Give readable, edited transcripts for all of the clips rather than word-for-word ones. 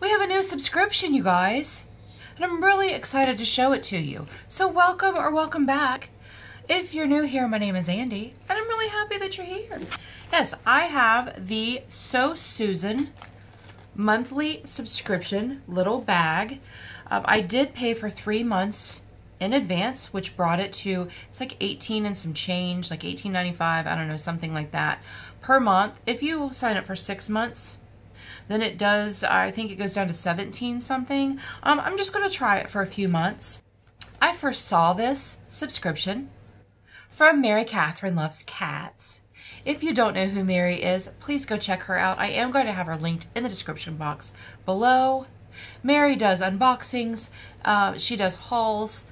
We have a new subscription, you guys, and I'm really excited to show it to you. So welcome or welcome back. If you're new here, my name is Andy, and I'm really happy that you're here. Yes, I have the So Susan monthly subscription little bag. I did pay for 3 months in advance, which brought it to, it's like 18 and some change, like $18.95, I don't know, something like that, per month. If you sign up for 6 months, then it does, I think it goes down to 17 something. I'm just gonna try it for a few months. I first saw this subscription from Mary Catherine Loves Cats. If you don't know who Mary is, please go check her out. I am going to have her linked in the description box below. Mary does unboxings, she does hauls,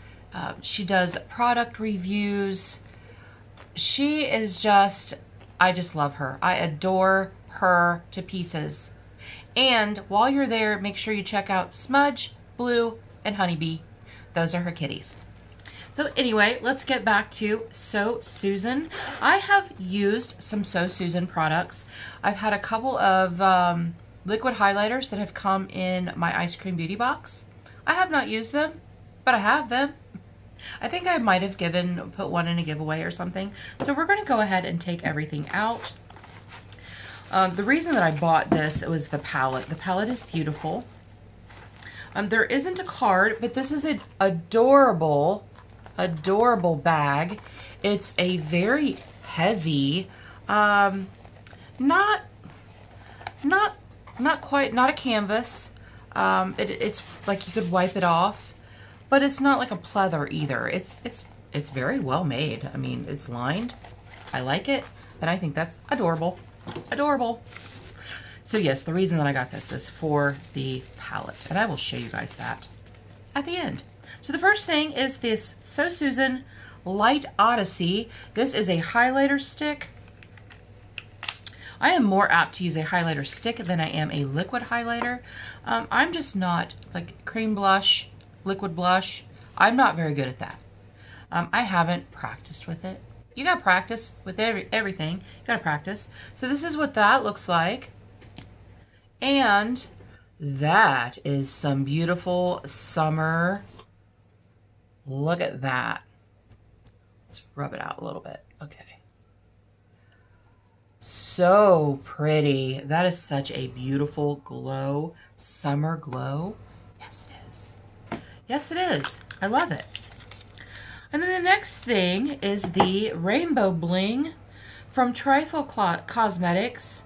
she does product reviews. She is just, I just love her. I adore her to pieces. And while you're there, make sure you check out Smudge, Blue, and Honeybee. Those are her kitties. So anyway, let's get back to So Susan. I have used some So Susan products. I've had a couple of liquid highlighters that have come in my Ice Cream Beauty Box. I have not used them, but I have them. I think I might have put one in a giveaway or something. So we're going to go ahead and take everything out. The reason that I bought this, it was the palette. The palette is beautiful. There isn't a card, but this is an adorable bag. It's a very heavy, not quite a canvas. It's like you could wipe it off, but it's not like a pleather either. It's very well made. I mean, it's lined. I like it, and I think that's adorable. So yes, the reason that I got this is for the palette, and I will show you guys that at the end. So the first thing is this So Susan Light Odyssey. This is a highlighter stick. I am more apt to use a highlighter stick than I am a liquid highlighter. I'm just not, like cream blush, liquid blush, I'm not very good at that. I haven't practiced with it. You gotta practice with everything, you gotta practice. So this is what that looks like. And that is some beautiful summer. Look at that. Let's rub it out a little bit. Okay. So pretty. That is such a beautiful glow, summer glow. Yes, it is. Yes, it is. I love it. And then the next thing is the Rainbow Bling from Trifle Cosmetics.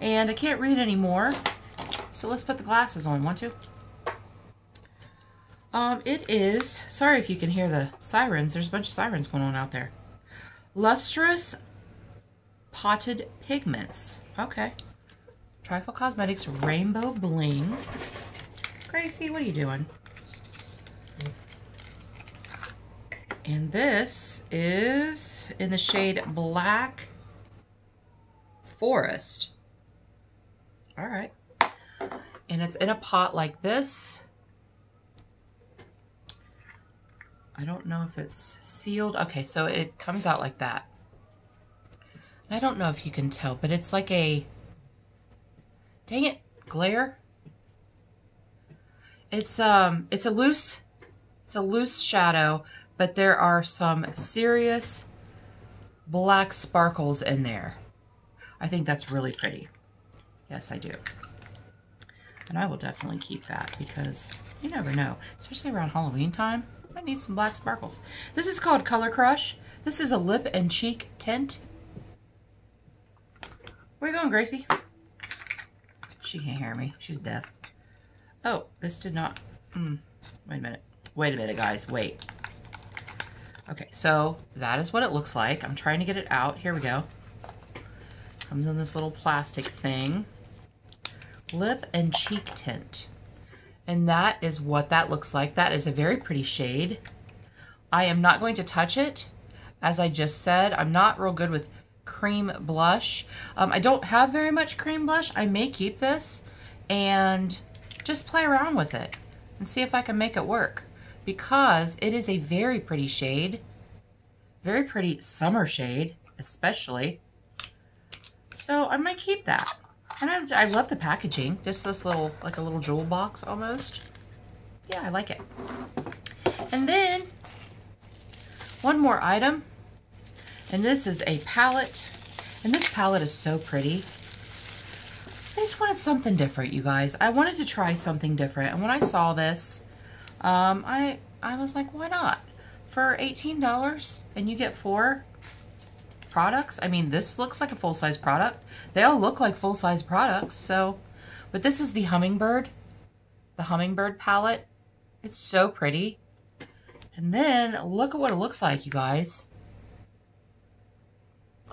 And I can't read anymore. So let's put the glasses on. One, two. It is, sorry if you can hear the sirens, there's a bunch of sirens going on out there. Lustrous Potted Pigments. Okay. Trifle Cosmetics Rainbow Bling. Gracie, what are you doing? And this is in the shade Black Forest. All right. And it's in a pot like this. I don't know if it's sealed. Okay, so it comes out like that. And I don't know if you can tell, but it's like a, dang it, glare. It's a loose shadow, but there are some serious black sparkles in there. I think that's really pretty. Yes, I do. And I will definitely keep that because you never know, especially around Halloween time. I need some black sparkles. This is called Color Crush. This is a lip and cheek tint. Where are you going, Gracie? She can't hear me. She's deaf. Oh, this did not... Wait a minute. Wait a minute, guys. Wait. Okay, so that is what it looks like. I'm trying to get it out. Here we go. Comes in this little plastic thing. Lip and cheek tint. And that is what that looks like. That is a very pretty shade. I am not going to touch it. As I just said, I'm not real good with cream blush. I don't have very much cream blush. I may keep this and just play around with it and see if I can make it work because it is a very pretty shade. Very pretty summer shade, especially. So I might keep that. And I love the packaging. Just this little, like a little jewel box almost. Yeah, I like it. And then one more item. And this is a palette. And this palette is so pretty. I just wanted something different, you guys. I wanted to try something different. And when I saw this, I was like, why not? For $18 and you get 4 products. I mean, this looks like a full-size product. They all look like full-size products, so. But this is the Hummingbird. The Hummingbird palette. It's so pretty. And then look at what it looks like, you guys.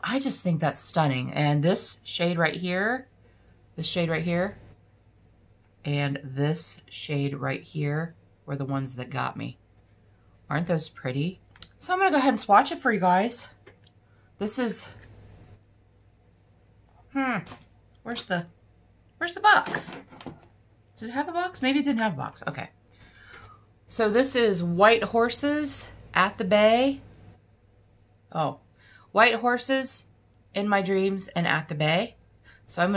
I just think that's stunning. And this shade right here, this shade right here, and this shade right here were the ones that got me. Aren't those pretty? So I'm gonna go ahead and swatch it for you guys. This is, where's the box? Did it have a box? Maybe it didn't have a box, okay. So this is White Horses at the Bay. Oh. White Horses, In My Dreams, and At the Bay. So I'm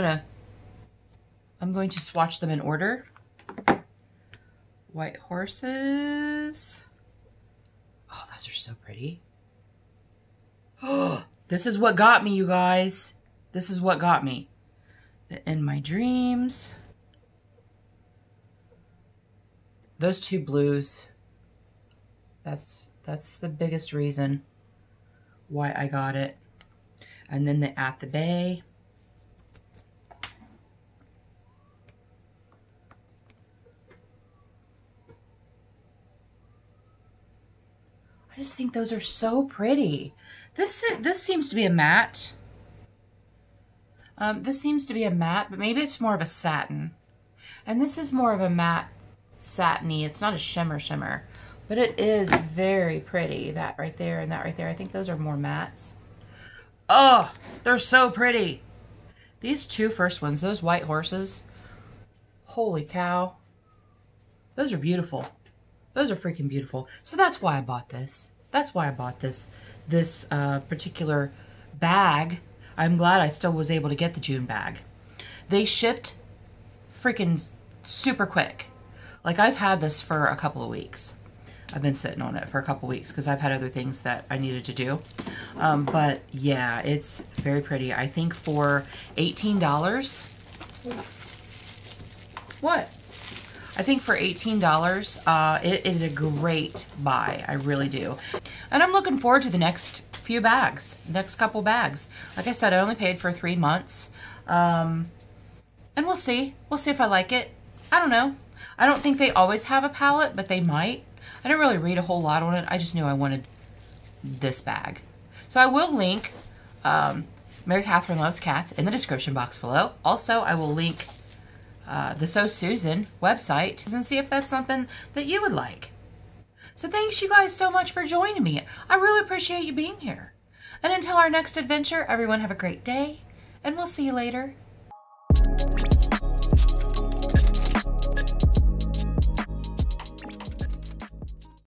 going to swatch them in order. White Horses. Oh, those are so pretty. Oh, this is what got me, you guys. This is what got me. The In My Dreams. Those two blues. That's the biggest reason why I got it. And then the At the Bay. I just think those are so pretty. This seems to be a matte. This seems to be a matte, but maybe it's more of a satin. And this is more of a matte satiny. It's not a shimmer. But it is very pretty, that right there and that right there. I think those are more mattes. Oh, they're so pretty. These two first ones, those White Horses, holy cow. Those are beautiful. Those are freaking beautiful. So that's why I bought this. That's why I bought this particular bag. I'm glad I still was able to get the June bag. They shipped freaking super quick. Like, I've had this for a couple of weeks. I've been sitting on it for a couple weeks because I've had other things that I needed to do. But yeah, it's very pretty. I think for $18, what? I think for $18, it is a great buy. I really do. And I'm looking forward to the next few bags, next couple bags. Like I said, I only paid for 3 months. And we'll see. We'll see if I like it. I don't know. I don't think they always have a palette, but they might. I didn't really read a whole lot on it. I just knew I wanted this bag. So I will link Mary Catherine Loves Cats in the description box below. Also, I will link the So Susan website and see if that's something that you would like. So thanks you guys so much for joining me. I really appreciate you being here. And until our next adventure, everyone have a great day, and we'll see you later.